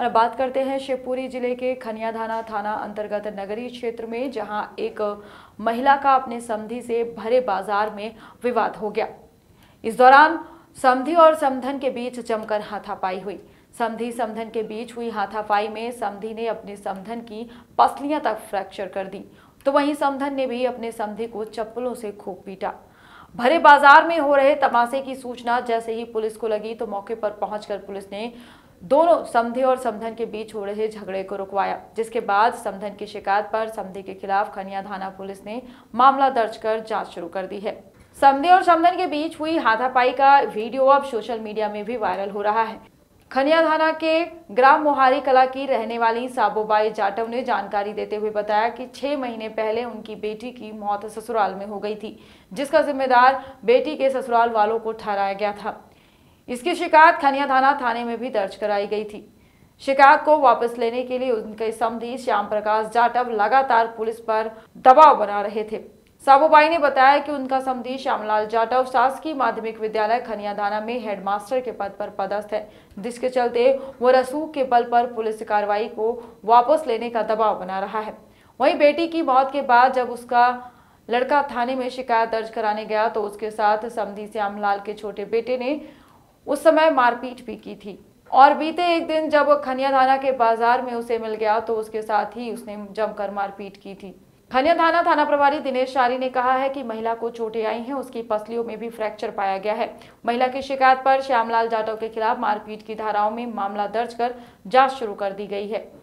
और बात करते हैं शिवपुरी जिले के खनियाधाना थाना अंतर्गत नगरीय क्षेत्र में, जहां एक महिला का अपने समधी से भरे बाजार में विवाद हो गया। इस दौरान समधी और समधन के बीच जमकर हाथापाई हुई। समधी समधन के बीच हुई हाथापाई में समधी ने अपने समधन की पसलियां तक फ्रैक्चर कर दी, तो वहीं समधन ने भी अपने समधी को चप्पलों से खूब पीटा। भरे बाजार में हो रहे तमाशे की सूचना जैसे ही पुलिस को लगी तो मौके पर पहुंचकर पुलिस ने दोनों समधी और समधन के बीच हो रहे झगड़े को रुकवाया, जिसके बाद समधन की शिकायत पर समधी के खिलाफ खनियाधाना पुलिस ने मामला दर्ज कर जांच शुरू कर दी है। समधी और समधन के बीच हुई हाथापाई का वीडियो अब सोशल मीडिया में भी वायरल हो रहा है। खनियाधाना के ग्राम मोहारी कला की रहने वाली साबूबाई जाटव ने जानकारी देते हुए बताया कि 6 महीने पहले उनकी बेटी की मौत ससुराल में हो गई थी, जिसका जिम्मेदार बेटी के ससुराल वालों को ठहराया गया था। इसकी शिकायत खनियाधाना थाने में भी दर्ज कराई गई थी। शिकायत को वापस लेने के लिए उनके समधी श्याम प्रकाश जाटव लगातार पुलिस पर दबाव बना रहे थे। साबूबाई ने बताया कि उनका समधी श्यामलाल जाटव शासकीय माध्यमिक विद्यालय खनियाधाना में हेडमास्टर के पद पर पदस्थ है, जिसके चलते वो रसूख के बल पर पुलिस कार्रवाई को वापस लेने का दबाव बना रहा है। वहीं बेटी की मौत के बाद जब उसका लड़का थाने में शिकायत दर्ज कराने गया तो उसके साथ समधी श्यामलाल के छोटे बेटे ने उस समय मारपीट भी की थी, और बीते एक दिन जब वो खनियाधाना के बाजार में उसे मिल गया तो उसके साथ ही उसने जमकर मारपीट की थी। खनियाधाना थाना प्रभारी दिनेश शाही ने कहा है कि महिला को चोटें आई हैं, उसकी पसलियों में भी फ्रैक्चर पाया गया है। महिला की शिकायत पर श्यामलाल जाटव के खिलाफ मारपीट की धाराओं में मामला दर्ज कर जांच शुरू कर दी गई है।